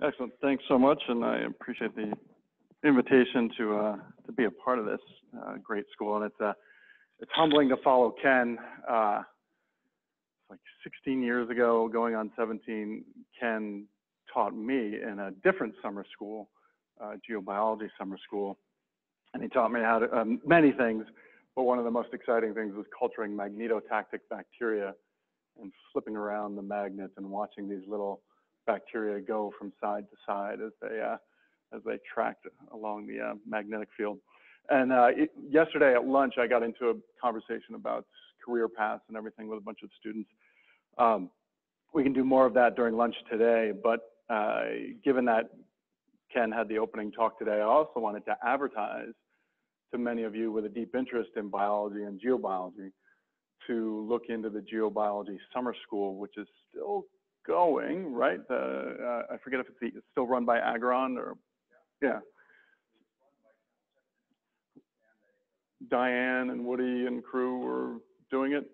Excellent. Thanks so much, and I appreciate the invitation to be a part of this great school. And it's humbling to follow Ken. Like 16 years ago, going on 17, Ken taught me in a different summer school, geobiology summer school, and he taught me how to many things. But one of the most exciting things was culturing magnetotactic bacteria and flipping around the magnets and watching these little bacteria go from side to side as they tracked along the magnetic field. And yesterday at lunch, I got into a conversation about career paths and everything with a bunch of students. We can do more of that during lunch today, but given that Ken had the opening talk today, I also wanted to advertise to many of you with a deep interest in biology and geobiology to look into the geobiology summer school, which is still going, right? I forget if it's still run by Agron or, yeah. Diane and Woody and crew were doing it.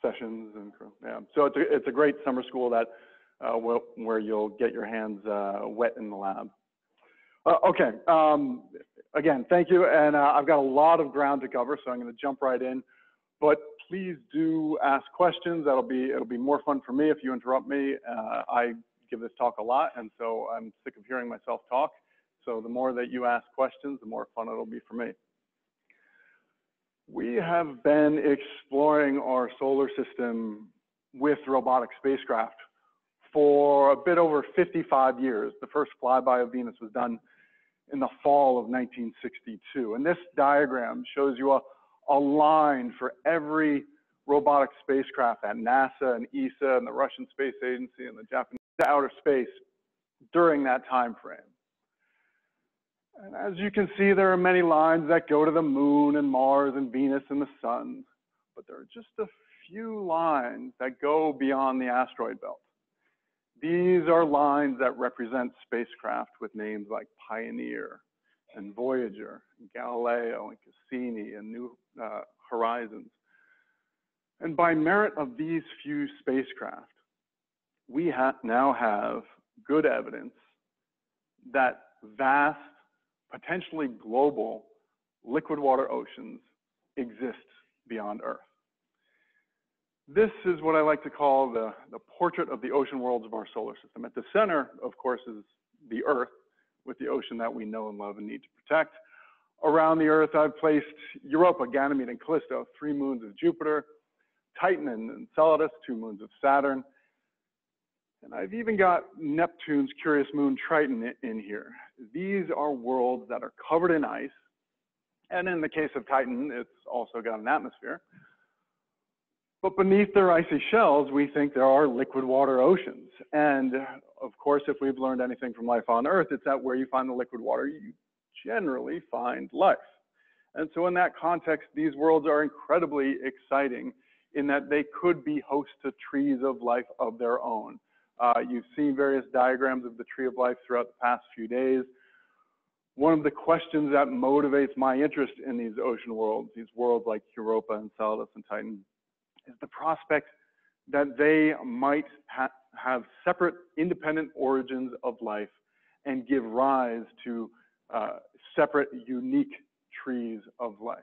Sessions and crew, yeah. So it's a great summer school that where you'll get your hands wet in the lab. Okay, again, thank you. And I've got a lot of ground to cover, so I'm gonna jump right in. But please do ask questions. It'll be more fun for me if you interrupt me. I give this talk a lot, and so I'm sick of hearing myself talk. So the more that you ask questions, the more fun it'll be for me. We have been exploring our solar system with robotic spacecraft for a bit over 55 years. The first flyby of Venus was done in the fall of 1962. And this diagram shows you a line for every robotic spacecraft at NASA and ESA and the Russian Space Agency and the Japanese outer space during that time frame. And as you can see, there are many lines that go to the moon and Mars and Venus and the sun, but there are just a few lines that go beyond the asteroid belt. These are lines that represent spacecraft with names like Pioneer and Voyager, and Galileo and Cassini and New Horizons. And by merit of these few spacecraft, we now have good evidence that vast, potentially global liquid water oceans exist beyond Earth. This is what I like to call the portrait of the ocean worlds of our solar system. At the center, of course, is the Earth, with the ocean that we know and love and need to protect. Around the Earth, I've placed Europa, Ganymede, and Callisto, three moons of Jupiter, Titan and Enceladus, two moons of Saturn. And I've even got Neptune's curious moon Triton in here. These are worlds that are covered in ice. And in the case of Titan, it's also got an atmosphere. But beneath their icy shells, we think there are liquid water oceans. And of course, if we've learned anything from life on Earth, it's that where you find the liquid water, you generally find life. And so in that context, these worlds are incredibly exciting in that they could be host to trees of life of their own. You've seen various diagrams of the tree of life throughout the past few days. One of the questions that motivates my interest in these ocean worlds, these worlds like Europa, Enceladus, and Titan, is the prospect that they might have separate independent origins of life and give rise to separate unique trees of life.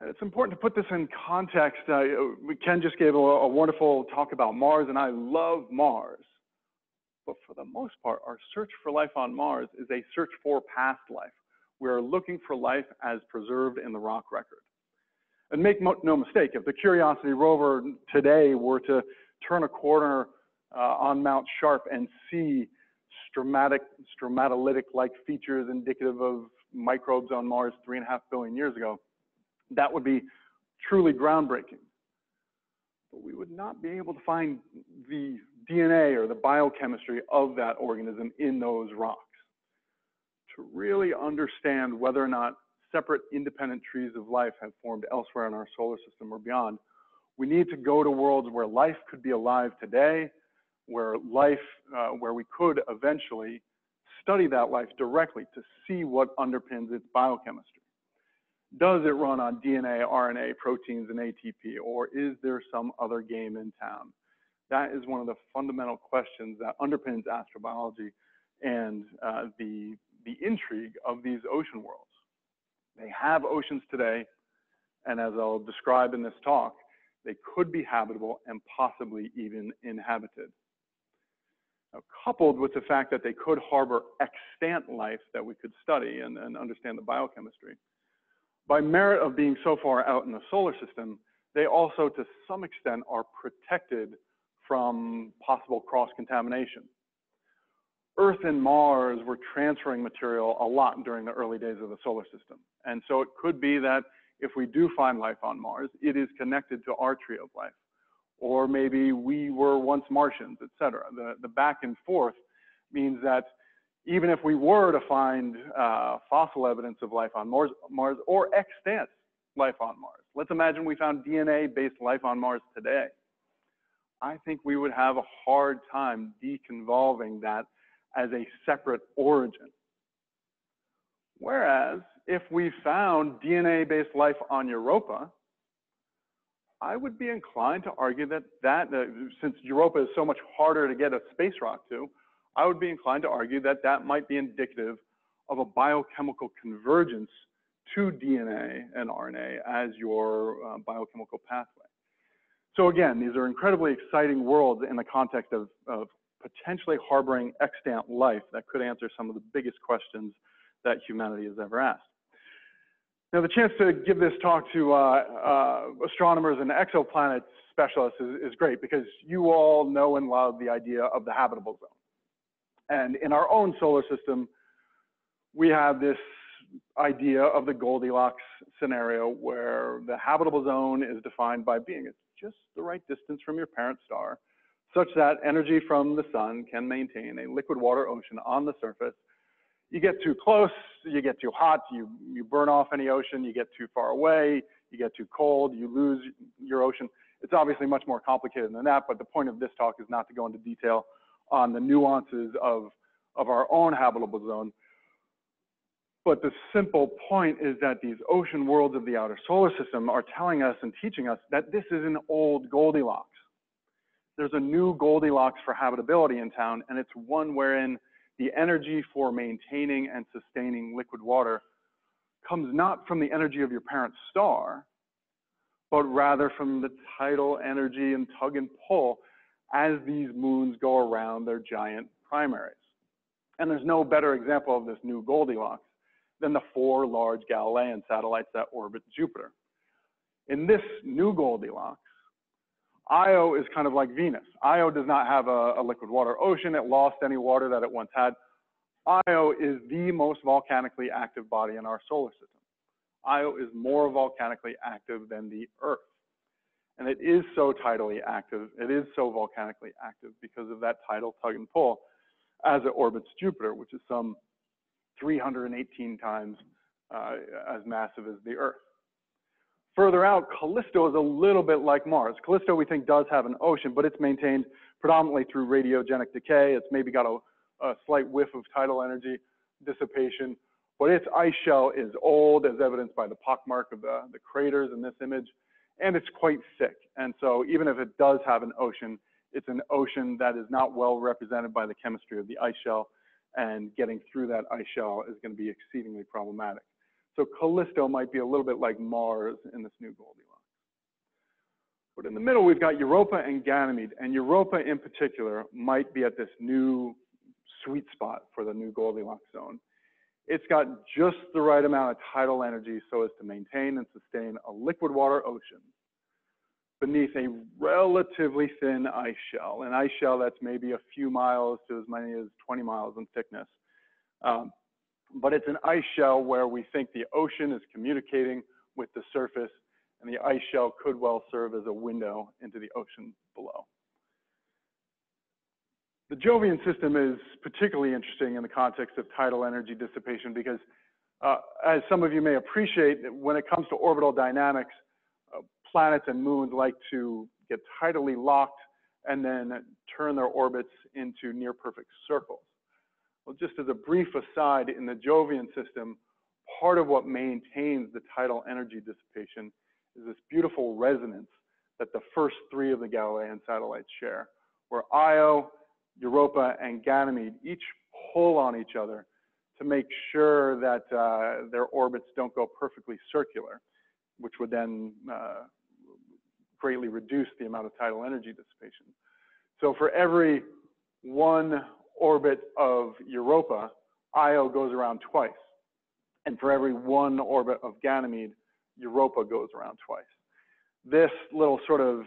And it's important to put this in context. Ken just gave a wonderful talk about Mars, and I love Mars. But for the most part, our search for life on Mars is a search for past life. We're looking for life as preserved in the rock record. And make no mistake, if the Curiosity rover today were to turn a corner on Mount Sharp and see stromatolytic-like features indicative of microbes on Mars 3.5 billion years ago, that would be truly groundbreaking. But we would not be able to find the DNA or the biochemistry of that organism in those rocks. To really understand whether or not separate independent trees of life have formed elsewhere in our solar system or beyond, we need to go to worlds where life could be alive today, where we could eventually study that life directly to see what underpins its biochemistry. Does it run on DNA, RNA, proteins, and ATP, or is there some other game in town? That is one of the fundamental questions that underpins astrobiology and the intrigue of these ocean worlds. They have oceans today, and as I'll describe in this talk, they could be habitable and possibly even inhabited. Now, coupled with the fact that they could harbor extant life that we could study and understand the biochemistry, by merit of being so far out in the solar system, they also, to some extent, are protected from possible cross-contamination. Earth and Mars were transferring material a lot during the early days of the solar system. And so it could be that if we do find life on Mars, it is connected to our tree of life. Or maybe we were once Martians, et cetera. The back and forth means that even if we were to find fossil evidence of life on Mars or extant life on Mars, let's imagine we found DNA-based life on Mars today. I think we would have a hard time deconvolving that as a separate origin. Whereas if we found DNA-based life on Europa, I would be inclined to argue that, since Europa is so much harder to get a space rock to, I would be inclined to argue that that might be indicative of a biochemical convergence to DNA and RNA as your biochemical pathway. So again, these are incredibly exciting worlds in the context of potentially harboring extant life that could answer some of the biggest questions that humanity has ever asked. Now, the chance to give this talk to astronomers and exoplanet specialists is great because you all know and love the idea of the habitable zone. And in our own solar system, we have this idea of the Goldilocks scenario where the habitable zone is defined by being it's just the right distance from your parent star, such that energy from the sun can maintain a liquid water ocean on the surface. You get too close, you get too hot, you burn off any ocean, you get too far away, you get too cold, you lose your ocean. It's obviously much more complicated than that, but the point of this talk is not to go into detail on the nuances of our own habitable zone. But the simple point is that these ocean worlds of the outer solar system are telling us and teaching us that this is an old Goldilocks. There's a new Goldilocks for habitability in town, and it's one wherein the energy for maintaining and sustaining liquid water comes not from the energy of your parent star, but rather from the tidal energy and tug and pull as these moons go around their giant primaries. And there's no better example of this new Goldilocks than the four large Galilean satellites that orbit Jupiter. In this new Goldilocks, Io is kind of like Venus. Io does not have a liquid water ocean. It lost any water that it once had. Io is the most volcanically active body in our solar system. Io is more volcanically active than the Earth. And it is so tidally active, it is so volcanically active because of that tidal tug and pull as it orbits Jupiter, which is some 318 times as massive as the Earth. Further out, Callisto is a little bit like Mars. Callisto, we think, does have an ocean, but it's maintained predominantly through radiogenic decay. It's maybe got a slight whiff of tidal energy dissipation, but its ice shell is old, as evidenced by the pockmark of the craters in this image. And it's quite thick. And so even if it does have an ocean, it's an ocean that is not well represented by the chemistry of the ice shell, and getting through that ice shell is going to be exceedingly problematic. So Callisto might be a little bit like Mars in this new Goldilocks. But in the middle, we've got Europa and Ganymede, and Europa in particular might be at this new sweet spot for the new Goldilocks zone. It's got just the right amount of tidal energy so as to maintain and sustain a liquid water ocean beneath a relatively thin ice shell, an ice shell that's maybe a few miles to as many as 20 miles in thickness. But it's an ice shell where we think the ocean is communicating with the surface, and the ice shell could well serve as a window into the ocean below. The Jovian system is particularly interesting in the context of tidal energy dissipation because, as some of you may appreciate, when it comes to orbital dynamics, planets and moons like to get tidally locked and then turn their orbits into near perfect circles. Well, just as a brief aside, in the Jovian system, part of what maintains the tidal energy dissipation is this beautiful resonance that the first three of the Galilean satellites share, where Io, Europa, and Ganymede each pull on each other to make sure that their orbits don't go perfectly circular, which would then greatly reduce the amount of tidal energy dissipation. So for every one orbit of Europa, Io goes around twice. And for every one orbit of Ganymede, Europa goes around twice. This little sort of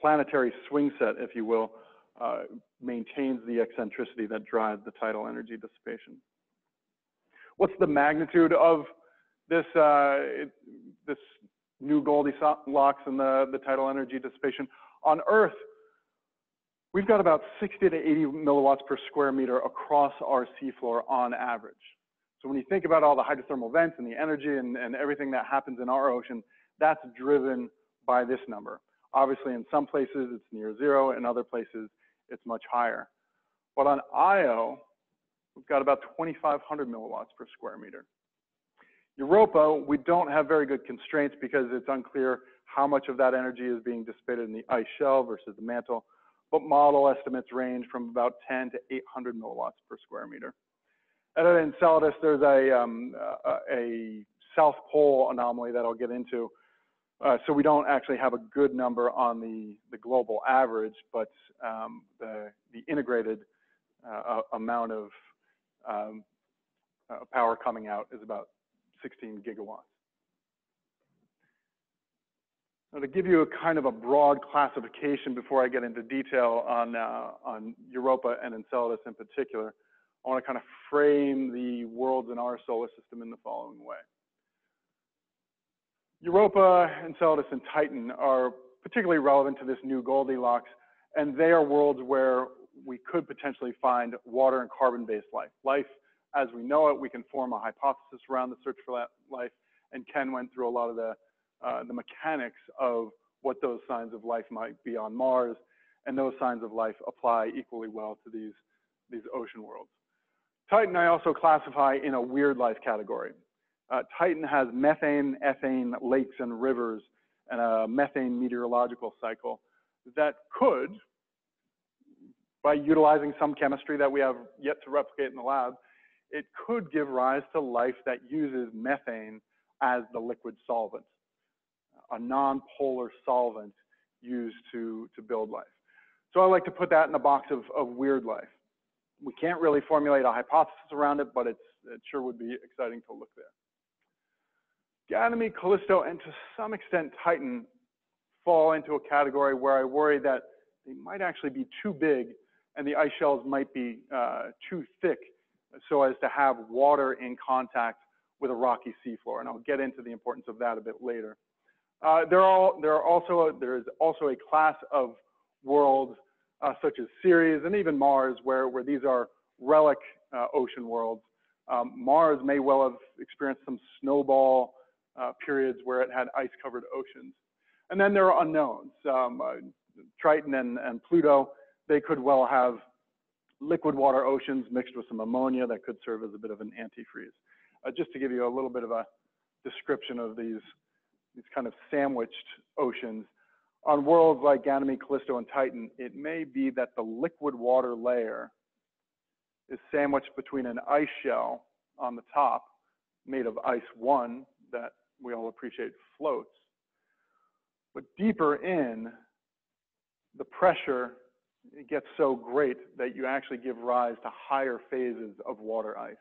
planetary swing set, if you will, maintains the eccentricity that drives the tidal energy dissipation. What's the magnitude of this, this new Goldilocks and the tidal energy dissipation? On Earth, we've got about 60 to 80 milliwatts per square meter across our seafloor on average. So when you think about all the hydrothermal vents and the energy and everything that happens in our ocean, that's driven by this number. Obviously, in some places, it's near zero. In other places, it's much higher. But on Io, we've got about 2,500 milliwatts per square meter. Europa, we don't have very good constraints because it's unclear how much of that energy is being dissipated in the ice shell versus the mantle, but model estimates range from about 10 to 800 milliwatts per square meter. And at Enceladus, there's a South Pole anomaly that I'll get into, so we don't actually have a good number on the global average, but the integrated amount of power coming out is about 16 gigawatts. Now, to give you a kind of a broad classification before I get into detail on Europa and Enceladus in particular, I want to kind of frame the worlds in our solar system in the following way. Europa, Enceladus, and Titan are particularly relevant to this new Goldilocks, and they are worlds where we could potentially find water and carbon-based life. Life as we know it, we can form a hypothesis around the search for life, and Ken went through a lot of the mechanics of what those signs of life might be on Mars, and those signs of life apply equally well to these ocean worlds. Titan I also classify in a weird life category. Titan has methane, ethane, lakes, and rivers, and a methane meteorological cycle that could, by utilizing some chemistry that we have yet to replicate in the lab, it could give rise to life that uses methane as the liquid solvent, a non-polar solvent used to build life. So I like to put that in the box of weird life. We can't really formulate a hypothesis around it, but it sure would be exciting to look there. Ganymede, Callisto, and to some extent Titan fall into a category where I worry that they might actually be too big and the ice shells might be too thick so as to have water in contact with a rocky seafloor. And I'll get into the importance of that a bit later. There is also a class of worlds such as Ceres and even Mars where these are relic ocean worlds. Mars may well have experienced some snowball periods where it had ice-covered oceans. And then there are unknowns. Triton and Pluto, they could well have liquid water oceans mixed with some ammonia that could serve as a bit of an antifreeze. Just to give you a little bit of a description of these kind of sandwiched oceans, on worlds like Ganymede, Callisto, and Titan, it may be that the liquid water layer is sandwiched between an ice shell on the top made of ice one that we all appreciate floats, but deeper in, the pressure gets so great that you actually give rise to higher phases of water ice,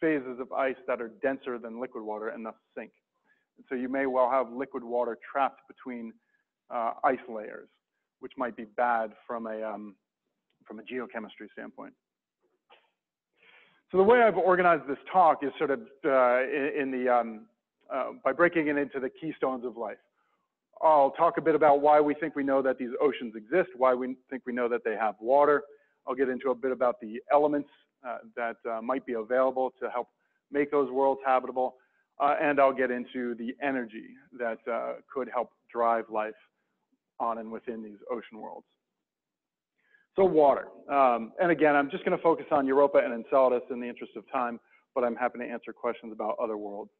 phases of ice that are denser than liquid water and thus sink. And so you may well have liquid water trapped between ice layers, which might be bad from a geochemistry standpoint. So the way I've organized this talk is sort of by breaking it into the keystones of life. I'll talk a bit about why we think we know that these oceans exist, why we think we know that they have water. I'll get into a bit about the elements that might be available to help make those worlds habitable. And I'll get into the energy that could help drive life on and within these ocean worlds. So water. And again, I'm just going to focus on Europa and Enceladus in the interest of time, but I'm happy to answer questions about other worlds.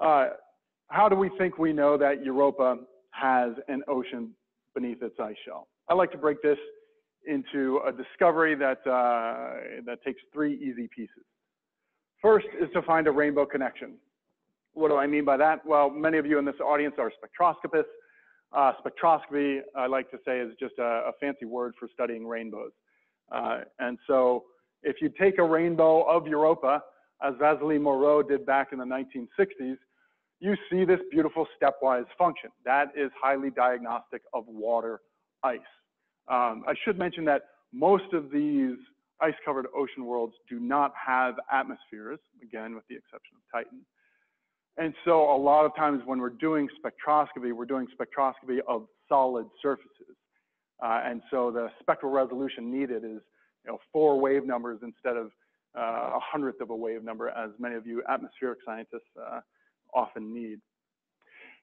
How do we think we know that Europa has an ocean beneath its ice shell? I like to break this into a discovery that, that takes three easy pieces. First is to find a rainbow connection. What do I mean by that? Well, many of you in this audience are spectroscopists. Spectroscopy, I like to say, is just a fancy word for studying rainbows. And so if you take a rainbow of Europa, as Vasily Moreau did back in the 1960s, you see this beautiful stepwise function. That is highly diagnostic of water ice. I should mention that most of these ice-covered ocean worlds do not have atmospheres, again, with the exception of Titan. And so a lot of times when we're doing spectroscopy of solid surfaces. And so the spectral resolution needed is, you know, 4 wave numbers instead of 100th of a wave number, as many of you atmospheric scientists often need.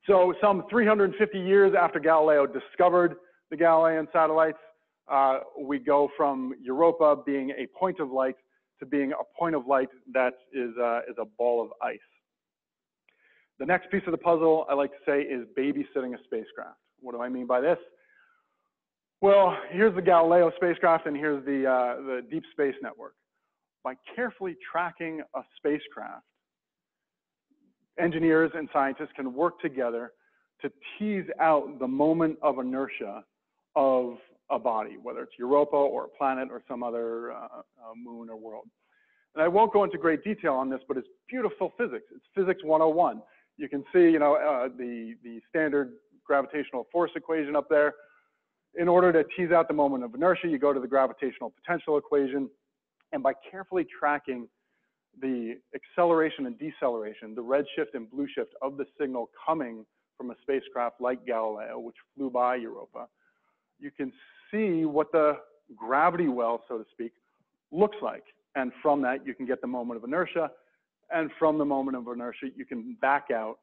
So some 350 years after Galileo discovered the Galilean satellites, we go from Europa being a point of light to being a point of light that is a ball of ice. The next piece of the puzzle, I like to say, is babysitting a spacecraft. What do I mean by this? Well, here's the Galileo spacecraft and here's the Deep Space Network. By carefully tracking a spacecraft, engineers and scientists can work together to tease out the moment of inertia of a body, whether it's Europa or a planet or some other moon or world. And I won't go into great detail on this, but it's beautiful physics. It's physics 101. You can see, you know, the standard gravitational force equation up there. In order to tease out the moment of inertia, you go to the gravitational potential equation. And by carefully tracking the acceleration and deceleration, the redshift and blue shift of the signal coming from a spacecraft like Galileo, which flew by Europa, you can see what the gravity well, so to speak, looks like. And from that, you can get the moment of inertia. And from the moment of inertia, you can back out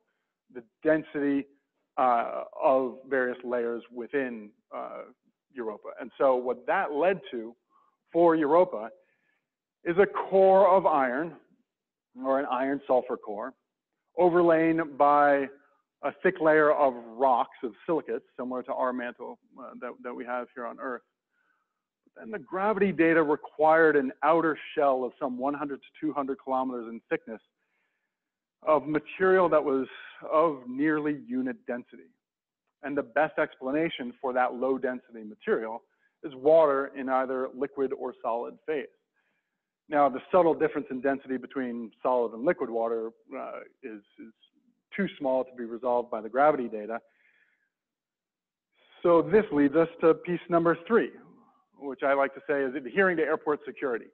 the density of various layers within Europa. And so what that led to for Europa is a core of iron, or an iron sulfur core, overlain by a thick layer of rocks, of silicates, similar to our mantle that we have here on Earth. And the gravity data required an outer shell of some 100 to 200 kilometers in thickness of material that was of nearly unit density. And the best explanation for that low density material is water in either liquid or solid phase. Now, the subtle difference in density between solid and liquid water is too small to be resolved by the gravity data. So this leads us to piece number 3, which I like to say is adhering to airport security.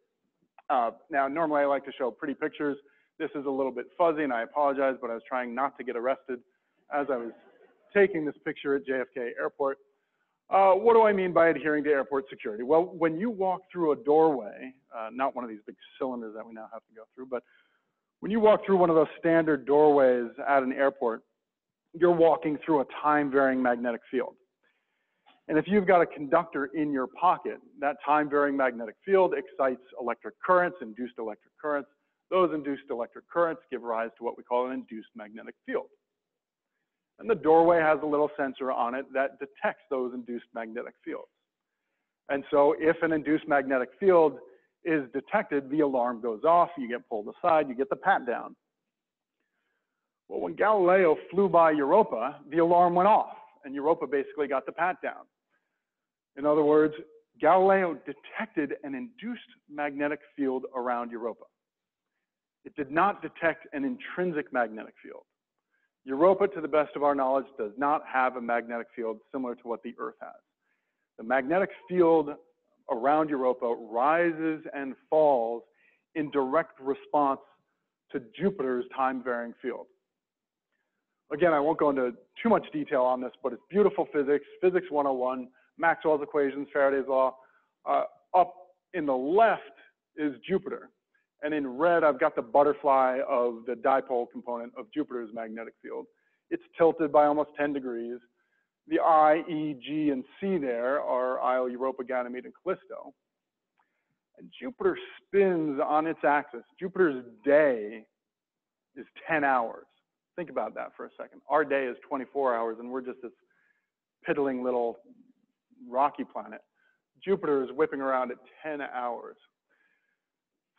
Now, normally I like to show pretty pictures. This is a little bit fuzzy, and I apologize, but I was trying not to get arrested as I was taking this picture at JFK Airport. What do I mean by adhering to airport security? Well, when you walk through a doorway, not one of these big cylinders that we now have to go through, but when you walk through one of those standard doorways at an airport, you're walking through a time-varying magnetic field. And if you've got a conductor in your pocket, that time-varying magnetic field excites electric currents, induced electric currents. Those induced electric currents give rise to what we call an induced magnetic field. And the doorway has a little sensor on it that detects those induced magnetic fields. And so if an induced magnetic field is detected, the alarm goes off, you get pulled aside, you get the pat down. Well, when Galileo flew by Europa, the alarm went off, and Europa basically got the pat down. In other words, Galileo detected an induced magnetic field around Europa. It did not detect an intrinsic magnetic field. Europa, to the best of our knowledge, does not have a magnetic field similar to what the Earth has. The magnetic field around Europa rises and falls in direct response to Jupiter's time-varying field. Again, I won't go into too much detail on this, but it's beautiful physics, physics 101, Maxwell's equations, Faraday's law. Up in the left is Jupiter. And in red, I've got the butterfly of the dipole component of Jupiter's magnetic field. It's tilted by almost 10 degrees. the I, E, G, and C there are Io, Europa, Ganymede, and Callisto. And Jupiter spins on its axis. Jupiter's day is 10 hours. Think about that for a second. Our day is 24 hours, and we're just this piddling little rocky planet. Jupiter is whipping around at 10 hours.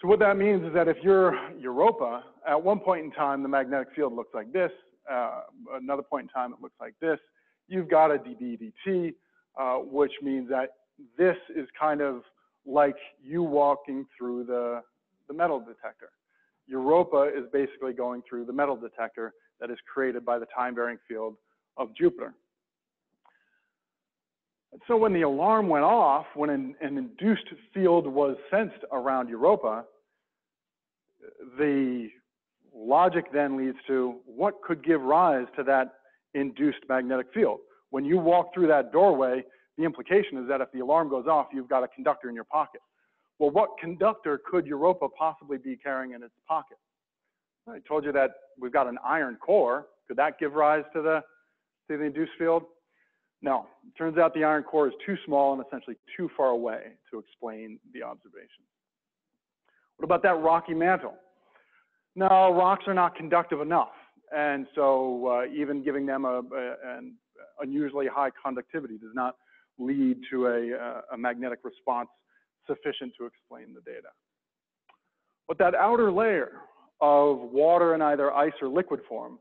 So what that means is that if you're Europa, at one point in time, the magnetic field looks like this. Another point in time, it looks like this. You've got a dB dt, which means that this is kind of like you walking through the metal detector. Europa is basically going through the metal detector that is created by the time-varying field of Jupiter. So when the alarm went off, when an induced field was sensed around Europa, the logic then leads to what could give rise to that induced magnetic field. When you walk through that doorway, the implication is that if the alarm goes off, you've got a conductor in your pocket. Well, what conductor could Europa possibly be carrying in its pocket? I told you that we've got an iron core. Could that give rise to the induced field? No. It turns out the iron core is too small and essentially too far away to explain the observation. What about that rocky mantle? No, rocks are not conductive enough. And so even giving them an unusually high conductivity does not lead to a magnetic response sufficient to explain the data. But that outer layer of water in either ice or liquid form,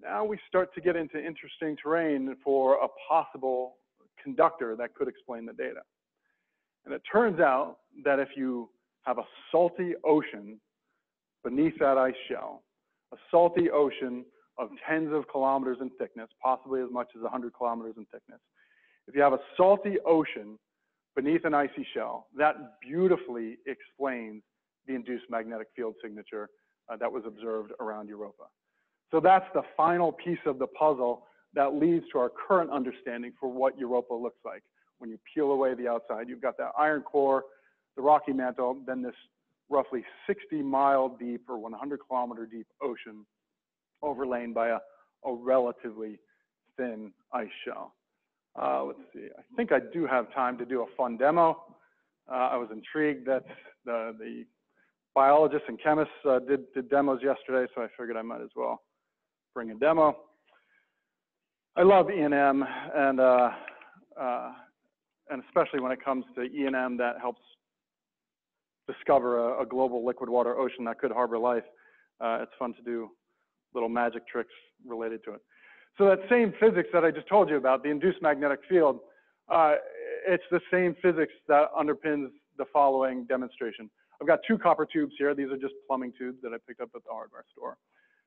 now we start to get into interesting terrain for a possible conductor that could explain the data. And it turns out that if you have a salty ocean beneath that ice shell, a salty ocean of tens of kilometers in thickness, possibly as much as 100 kilometers in thickness, if you have a salty ocean beneath an icy shell, that beautifully explains the induced magnetic field signature that was observed around Europa. So that's the final piece of the puzzle that leads to our current understanding for what Europa looks like. When you peel away the outside, you've got that iron core, the rocky mantle, then this roughly 60-mile deep or 100-kilometer deep ocean overlain by a relatively thin ice shell. Let's see, I think I do have time to do a fun demo. I was intrigued that the biologists and chemists did demos yesterday, so I figured I might as well bring a demo. I love E&M, and especially when it comes to E&M that helps discover a global liquid water ocean that could harbor life. It's fun to do little magic tricks related to it. So that same physics that I just told you about, the induced magnetic field, it's the same physics that underpins the following demonstration. I've got two copper tubes here. These are just plumbing tubes that I picked up at the hardware store.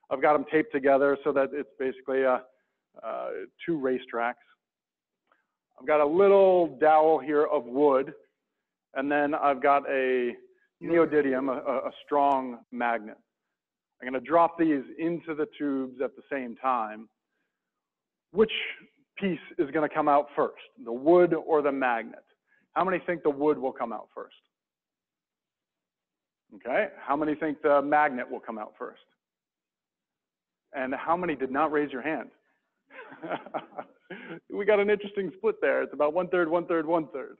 I've got them taped together so that it's basically two racetracks. I've got a little dowel here of wood, and then I've got a neodymium, a strong magnet. I'm going to drop these into the tubes at the same time. Which piece is going to come out first, the wood or the magnet? How many think the wood will come out first? Okay, how many think the magnet will come out first? And how many did not raise your hand? We got an interesting split there. It's about 1/3, 1/3, 1/3.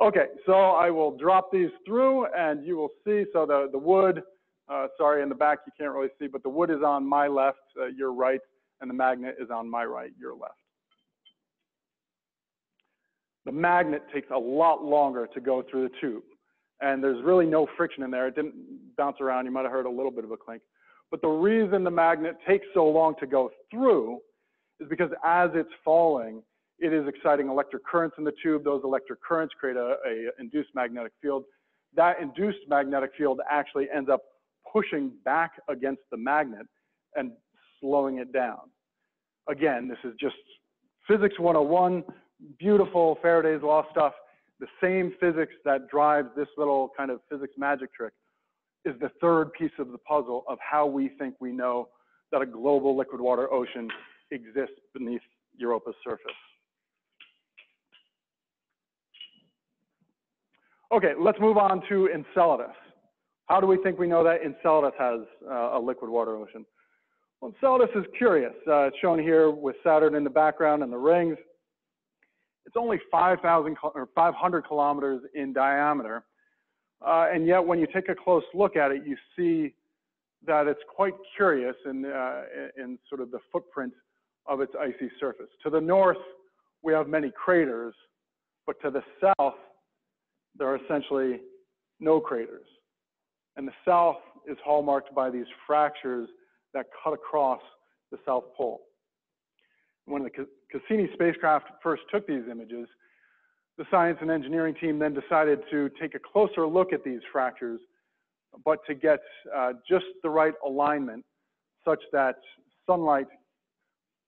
Okay, so I will drop these through and you will see, so the wood, sorry, in the back you can't really see, but the wood is on my left, your right, and the magnet is on my right, your left. The magnet takes a lot longer to go through the tube, and there's really no friction in there. It didn't bounce around. You might have heard a little bit of a clink. But the reason the magnet takes so long to go through is because as it's falling, it is exciting electric currents in the tube. Those electric currents create an induced magnetic field. That induced magnetic field actually ends up pushing back against the magnet and slowing it down. Again, this is just physics 101, beautiful Faraday's law stuff. The same physics that drives this little kind of physics magic trick is the third piece of the puzzle of how we think we know that a global liquid water ocean exists beneath Europa's surface. Okay, let's move on to Enceladus. How do we think we know that Enceladus has a liquid water ocean? Well, Enceladus is curious. It's shown here with Saturn in the background and the rings. It's only 500 kilometers in diameter. And yet, when you take a close look at it, you see that it's quite curious in sort of the footprint of its icy surface. To the north, we have many craters, but to the south, there are essentially no craters. And the south is hallmarked by these fractures that cut across the South Pole. When the Cassini spacecraft first took these images, the science and engineering team then decided to take a closer look at these fractures, but to get just the right alignment such that sunlight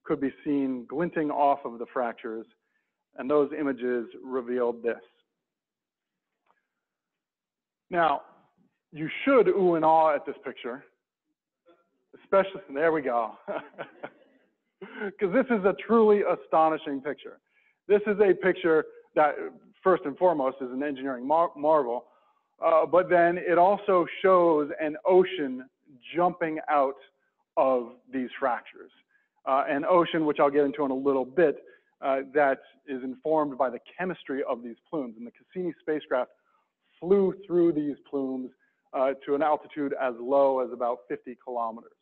could be seen glinting off of the fractures, and those images revealed this. Now, you should ooh and ah at this picture, especially, there we go, because this is a truly astonishing picture. This is a picture that first and foremost is an engineering marvel, but then it also shows an ocean jumping out of these fractures. An ocean, which I'll get into in a little bit, that is informed by the chemistry of these plumes. And the Cassini spacecraft flew through these plumes to an altitude as low as about 50 kilometers.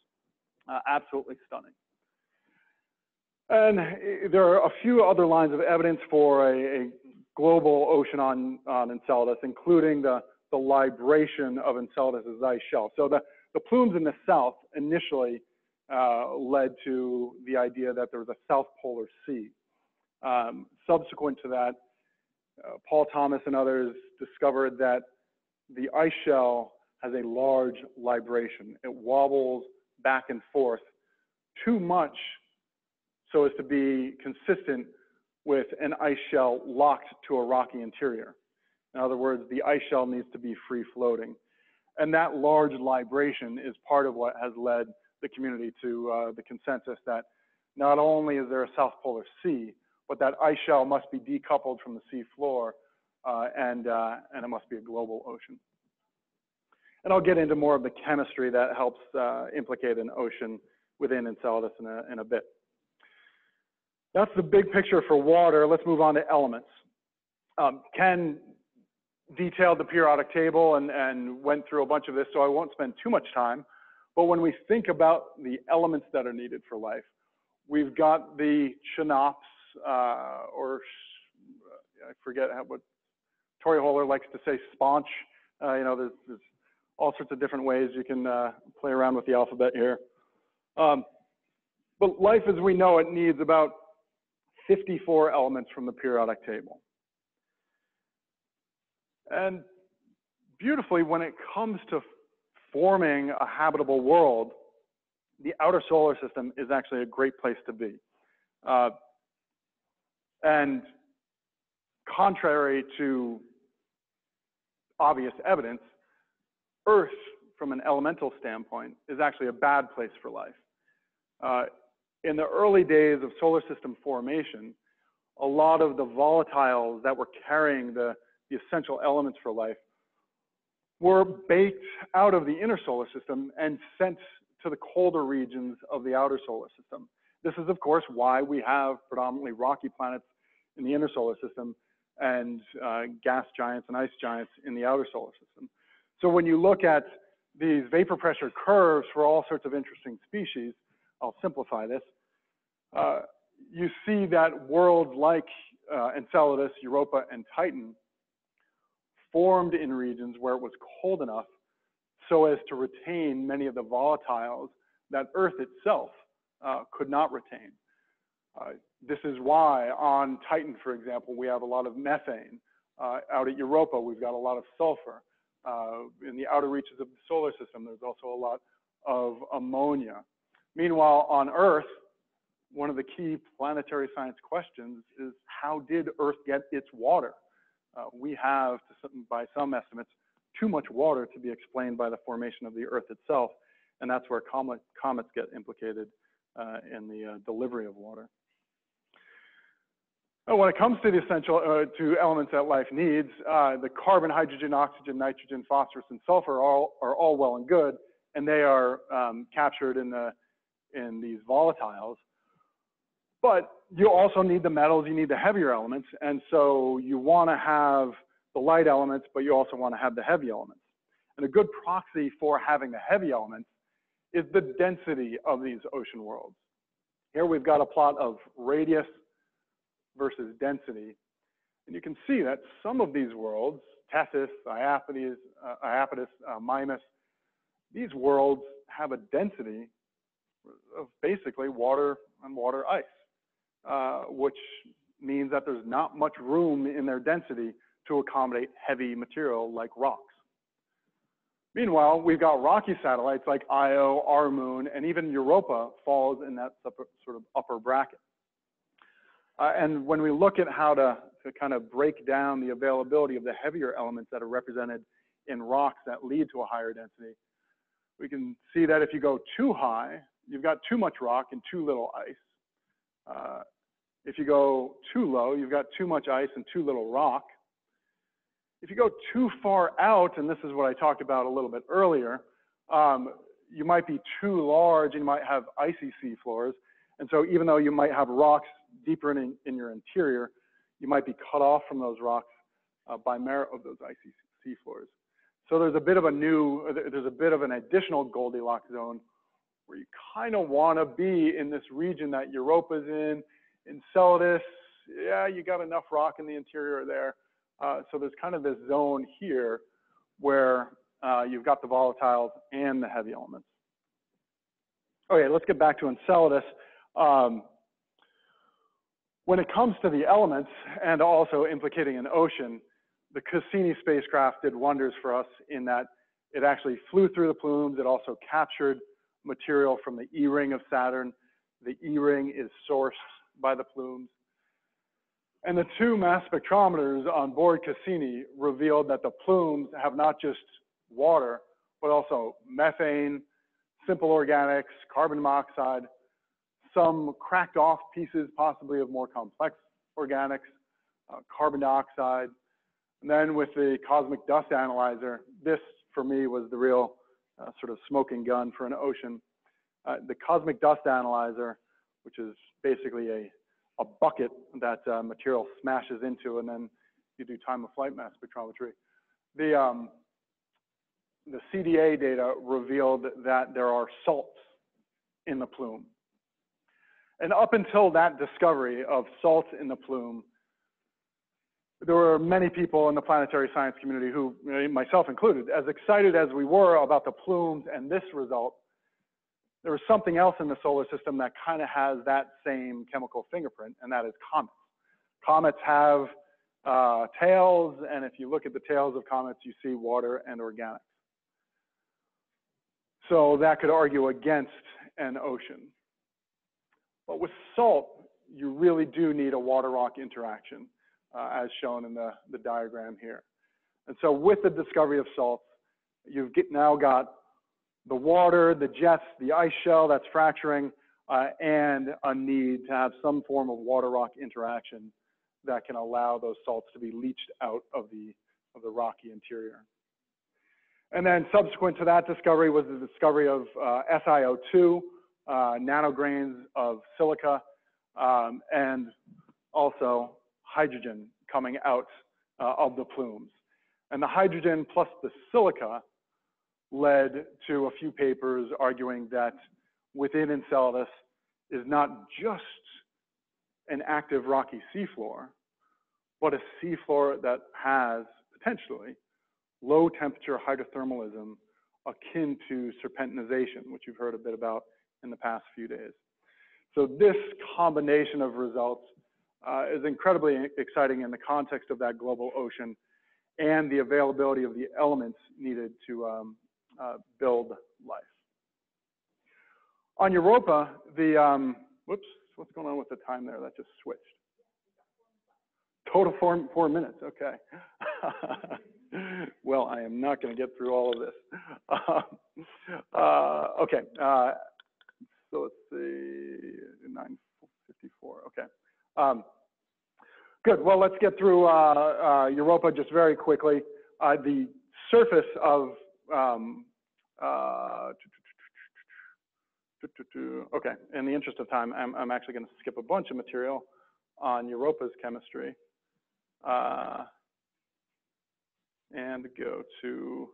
Absolutely stunning. And there are a few other lines of evidence for a global ocean on Enceladus, including the libration of Enceladus's ice shell. So the plumes in the south initially led to the idea that there was a South Polar Sea. Subsequent to that, Paul Thomas and others discovered that the ice shell has a large libration. It wobbles back and forth too much so as to be consistent with an ice shell locked to a rocky interior. In other words, the ice shell needs to be free floating. And that large libration is part of what has led the community to the consensus that not only is there a South Polar Sea, but that ice shell must be decoupled from the sea floor and it must be a global ocean. And I'll get into more of the chemistry that helps implicate an ocean within Enceladus in a bit. That's the big picture for water. Let's move on to elements. Ken detailed the periodic table and went through a bunch of this, so I won't spend too much time. But when we think about the elements that are needed for life, we've got the chenopes, or I forget what Torrey Holer likes to say, sponge. You know, there's all sorts of different ways you can play around with the alphabet here. But life as we know it needs about 54 elements from the periodic table. And beautifully, when it comes to forming a habitable world, the outer solar system is actually a great place to be. And contrary to obvious evidence, Earth, from an elemental standpoint, is actually a bad place for life. In the early days of solar system formation, a lot of the volatiles that were carrying the essential elements for life were baked out of the inner solar system and sent to the colder regions of the outer solar system. This is, of course, why we have predominantly rocky planets in the inner solar system and gas giants and ice giants in the outer solar system. So when you look at these vapor pressure curves for all sorts of interesting species, I'll simplify this, you see that worlds like Enceladus, Europa, and Titan formed in regions where it was cold enough so as to retain many of the volatiles that Earth itself could not retain. This is why on Titan, for example, we have a lot of methane. Out at Europa, we've got a lot of sulfur. In the outer reaches of the solar system, there's also a lot of ammonia. Meanwhile, on Earth, one of the key planetary science questions is how did Earth get its water? We have, by some estimates, too much water to be explained by the formation of the Earth itself, and that's where comets get implicated in the delivery of water. Now, when it comes to the essential to elements that life needs, the carbon, hydrogen, oxygen, nitrogen, phosphorus, and sulfur are all well and good, and they are captured in the in these volatiles. But you also need the metals, you need the heavier elements, and so you want to have the light elements, but you also want to have the heavy elements. And a good proxy for having the heavy elements is the density of these ocean worlds. Here we've got a plot of radius versus density, and you can see that some of these worlds, Tethys, Iapetus, Mimas, these worlds have a density of basically water and water ice, which means that there's not much room in their density to accommodate heavy material like rocks. Meanwhile, we've got rocky satellites like Io, our moon, and even Europa falls in that sort of upper bracket. And when we look at how to kind of break down the availability of the heavier elements that are represented in rocks that lead to a higher density, we can see that if you go too high, you've got too much rock and too little ice. If you go too low, you've got too much ice and too little rock. If you go too far out, and this is what I talked about a little bit earlier, you might be too large and you might have icy seafloors. And so even though you might have rocks deeper in your interior, you might be cut off from those rocks by merit of those icy seafloors. So there's a bit of a an additional Goldilocks zone where you kind of want to be in this region that Europa's in. Enceladus, yeah, you got enough rock in the interior there. So there's kind of this zone here where you've got the volatiles and the heavy elements. Okay, let's get back to Enceladus. When it comes to the elements and also implicating an ocean, the Cassini spacecraft did wonders for us in that it actually flew through the plumes. It also captured material from the E-ring of Saturn. The E-ring is sourced by the plumes. And the two mass spectrometers on board Cassini revealed that the plumes have not just water, but also methane, simple organics, carbon monoxide, some cracked off pieces possibly of more complex organics, carbon dioxide. And then with the cosmic dust analyzer, this for me was the real sort of smoking gun for an ocean. The cosmic dust analyzer, which is basically a bucket that material smashes into, and then you do time of flight mass spectrometry. The CDA data revealed that there are salts in the plume. And up until that discovery of salts in the plume, there were many people in the planetary science community who, myself included, as excited as we were about the plumes and this result, there was something else in the solar system that kind of has that same chemical fingerprint, and that is comets. Comets have tails, and if you look at the tails of comets, you see water and organics. So that could argue against an ocean. But with salt, you really do need a water-rock interaction, as shown in the diagram here. And so with the discovery of salts, you've now got the water, the jets, the ice shell that's fracturing, and a need to have some form of water-rock interaction that can allow those salts to be leached out of the rocky interior. And then subsequent to that discovery was the discovery of SiO2, nanograins of silica, and also hydrogen coming out of the plumes. And the hydrogen plus the silica led to a few papers arguing that within Enceladus is not just an active rocky seafloor, but a seafloor that has potentially low temperature hydrothermalism akin to serpentinization, which you've heard a bit about in the past few days. So this combination of results is incredibly exciting in the context of that global ocean and the availability of the elements needed to build life. On Europa, the, whoops, what's going on with the time there? That just switched. Total 4 minutes, okay. Well, I am not going to get through all of this. Okay, so let's see, 9:54, okay. Good, well, let's get through Europa just very quickly. The surface of Okay, in the interest of time, I'm actually going to skip a bunch of material on Europa's chemistry and go to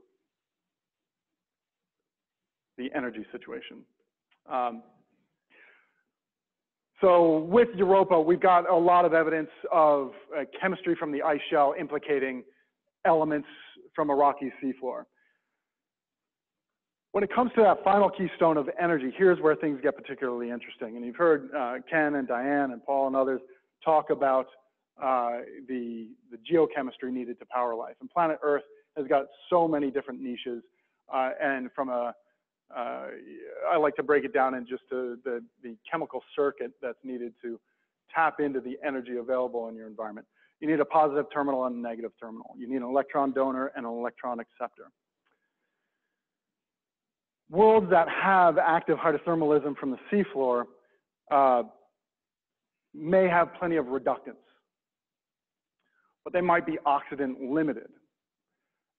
the energy situation. So with Europa, we've got a lot of evidence of chemistry from the ice shell implicating elements from a rocky seafloor. When it comes to that final keystone of energy, here's where things get particularly interesting. And you've heard Ken and Diane and Paul and others talk about the geochemistry needed to power life. And planet Earth has got so many different niches. And from a, I like to break it down in just the chemical circuit that's needed to tap into the energy available in your environment. You need a positive terminal and a negative terminal. You need an electron donor and an electron acceptor. Worlds that have active hydrothermalism from the seafloor may have plenty of reductants, but they might be oxidant limited.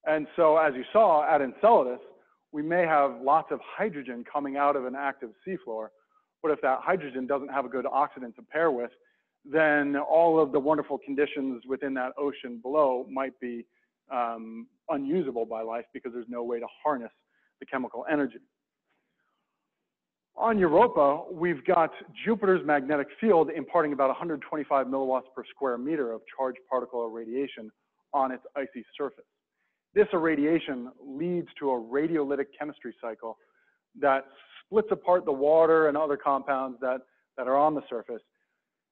And so as you saw at Enceladus, we may have lots of hydrogen coming out of an active seafloor, but if that hydrogen doesn't have a good oxidant to pair with, then all of the wonderful conditions within that ocean below might be unusable by life because there's no way to harness the chemical energy. On Europa, we've got Jupiter's magnetic field imparting about 125 milliwatts per square meter of charged particle irradiation on its icy surface. This irradiation leads to a radiolytic chemistry cycle that splits apart the water and other compounds that are on the surface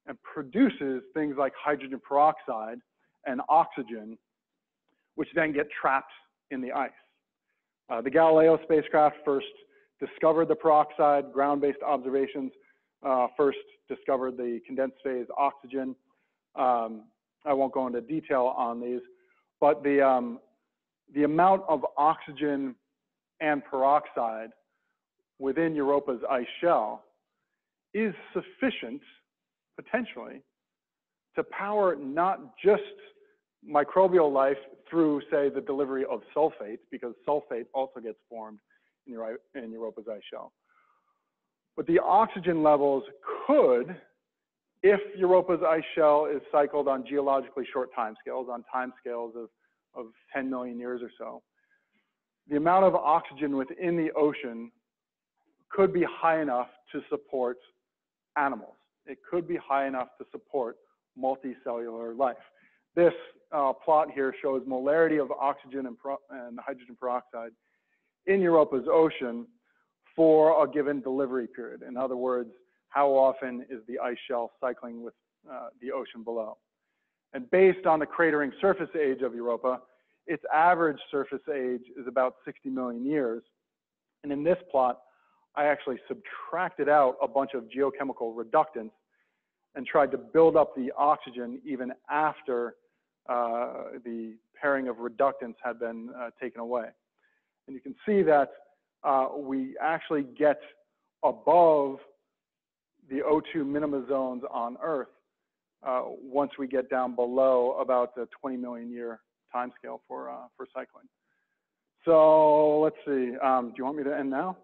and produces things like hydrogen peroxide and oxygen, which then get trapped in the ice. The Galileo spacecraft first discovered the peroxide. Ground-based observations first discovered the condensed phase oxygen. I won't go into detail on these, but the amount of oxygen and peroxide within Europa's ice shell is sufficient, potentially, to power not just microbial life through, say, the delivery of sulfate, because sulfate also gets formed in Europa's ice shell. But the oxygen levels could, if Europa's ice shell is cycled on geologically short timescales, on timescales of 10 million years or so, the amount of oxygen within the ocean could be high enough to support animals. It could be high enough to support multicellular life. This plot here shows molarity of oxygen and hydrogen peroxide in Europa's ocean for a given delivery period. In other words, how often is the ice shell cycling with the ocean below? And based on the cratering surface age of Europa, its average surface age is about 60 million years. And in this plot, I actually subtracted out a bunch of geochemical reductants and tried to build up the oxygen even after the pairing of reductants had been taken away. And you can see that we actually get above the O2 minima zones on Earth once we get down below about the 20 million year timescale for cycling. So let's see, do you want me to end now?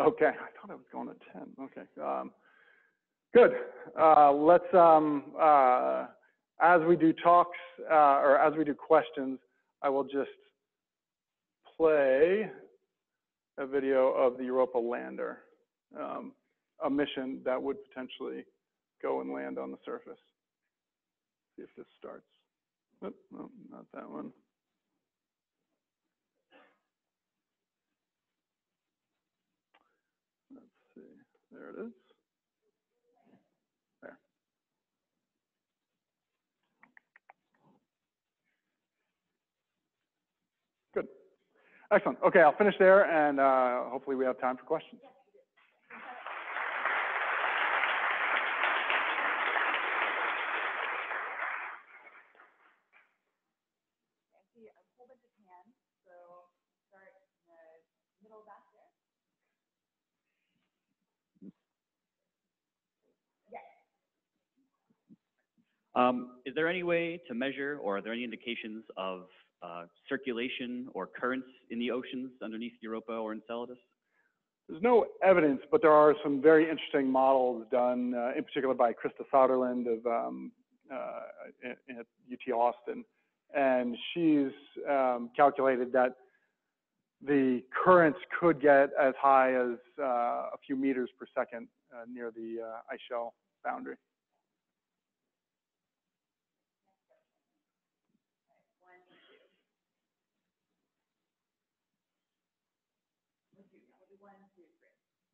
Okay, I thought I was going to 10, okay. Good, let's, as we do talks, or as we do questions, I will just play a video of the Europa lander, a mission that would potentially go and land on the surface. See if this starts. Oop, no, not that one. Let's see, there it is. Excellent. Okay, I'll finish there, and hopefully we have time for questions. I see a whole bunch of hands, so start in the middle back there. Yes. Is there any way to measure, or are there any indications of circulation or currents in the oceans underneath Europa or Enceladus? There's no evidence, but there are some very interesting models done, in particular by Krista Soderland of at UT Austin. And she's calculated that the currents could get as high as a few meters per second near the ice shell boundary.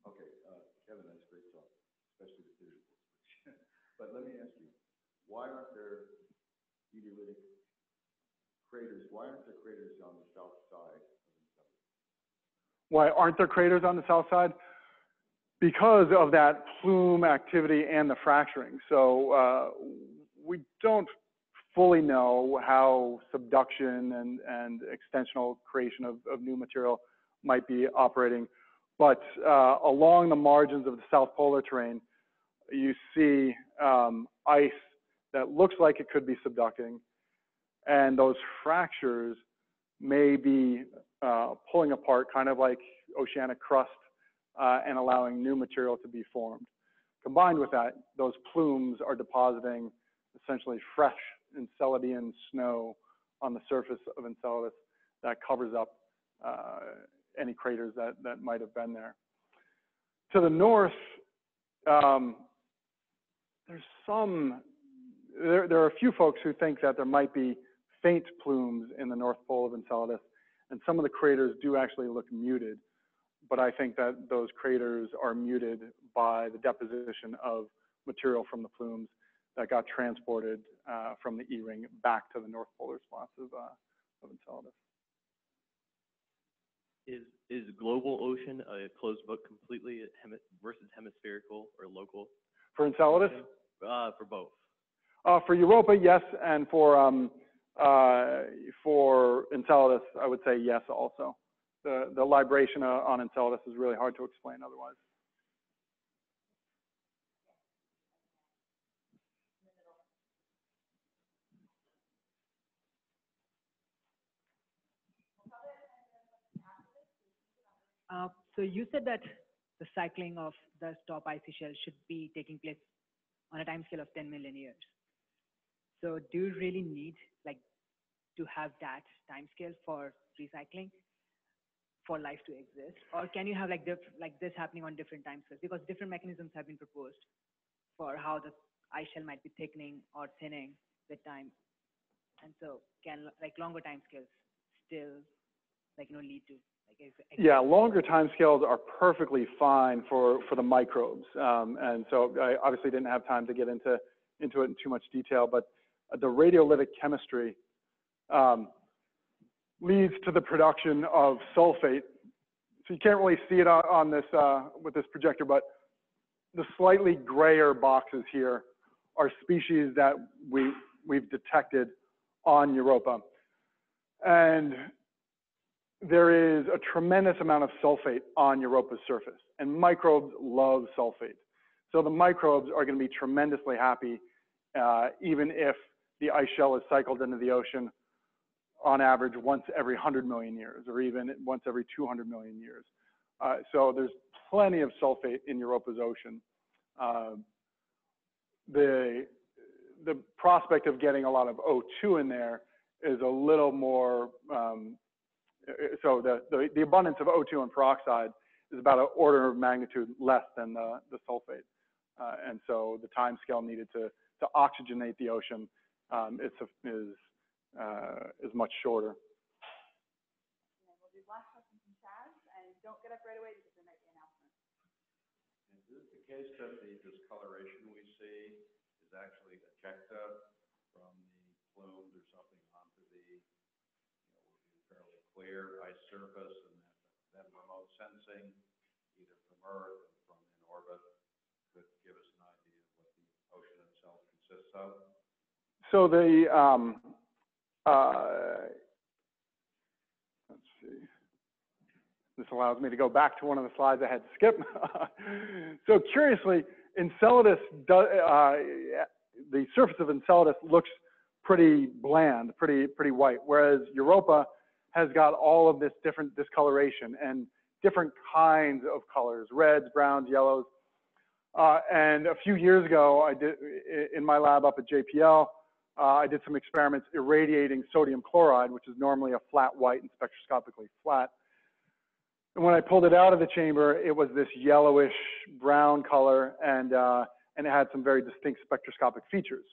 Okay, Kevin, that's great talk, especially the visuals. But let me ask you, why aren't there radiolytic craters? Why aren't there craters on the south side? Why aren't there craters on the south side? Because of that plume activity and the fracturing. So we don't fully know how subduction and extensional creation of new material might be operating. But along the margins of the south polar terrain, you see ice that looks like it could be subducting. And those fractures may be pulling apart, kind of like oceanic crust, and allowing new material to be formed. Combined with that, those plumes are depositing essentially fresh Enceladian snow on the surface of Enceladus that covers up any craters that might have been there. To the north, there are a few folks who think that there might be faint plumes in the north pole of Enceladus, and some of the craters do actually look muted, but I think that those craters are muted by the deposition of material from the plumes that got transported from the E-ring back to the north polar spots of Enceladus. Is global ocean a closed book completely versus hemispherical or local? For Enceladus? For both. For Europa, yes, and for Enceladus, I would say yes also. The libration on Enceladus is really hard to explain otherwise. So you said that the cycling of the top icy shell should be taking place on a time scale of 10 million years. So do you really need to have that time scale for recycling for life to exist? Or can you have like this happening on different time scales? Because different mechanisms have been proposed for how the ice shell might be thickening or thinning with time. And so can longer time scales still lead to Yeah, longer time scales are perfectly fine for the microbes. And so I obviously didn't have time to get into it in too much detail, but the radiolytic chemistry leads to the production of sulfate. So you can't really see it on this with this projector, but the slightly grayer boxes here are species that we've detected on Europa. And there is a tremendous amount of sulfate on Europa's surface, and microbes love sulfate. So the microbes are going to be tremendously happy even if the ice shell is cycled into the ocean on average once every 100 million years, or even once every 200 million years. So there's plenty of sulfate in Europa's ocean. The prospect of getting a lot of O2 in there is a little more, so the abundance of O2 and peroxide is about an order of magnitude less than the sulfate. And so the time scale needed to oxygenate the ocean is much shorter. And we'll do last question from Chaz, and don't get up right away because there might be an announcement. Is it the case that the discoloration we see is actually ejecta from the plumes or something onto the fairly clear ice surface, and then remote sensing, either from Earth or from in orbit, could give us an idea of what the ocean itself consists of? So the let's see. This allows me to go back to one of the slides I had to skip. So curiously, Enceladus, the surface of Enceladus looks pretty bland, pretty white, whereas Europa has got all of this different discoloration and different kinds of colors, reds, browns, yellows. And a few years ago, I did, in my lab up at JPL, I did some experiments irradiating sodium chloride, which is normally a flat white and spectroscopically flat. And when I pulled it out of the chamber, it was this yellowish brown color, and it had some very distinct spectroscopic features.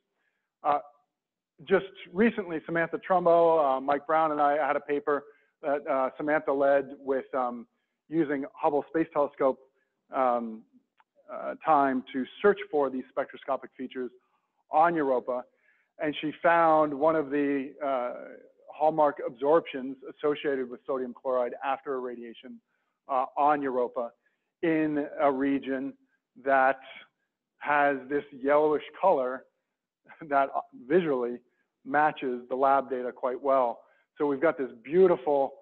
Just recently, Samantha Trumbo, Mike Brown, and I had a paper that Samantha led with using Hubble Space Telescope time to search for these spectroscopic features on Europa. And she found one of the hallmark absorptions associated with sodium chloride after irradiation on Europa in a region that has this yellowish color that visually matches the lab data quite well. So we've got this beautiful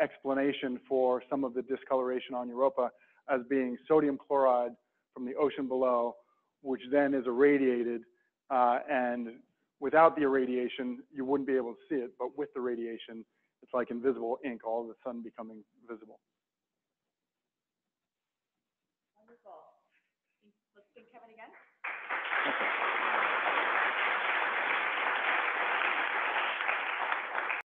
explanation for some of the discoloration on Europa as being sodium chloride from the ocean below, which then is irradiated. And without the irradiation, you wouldn't be able to see it, but with the radiation, it's like invisible ink, all of a sudden becoming visible. Wonderful. Let's do Kevin again.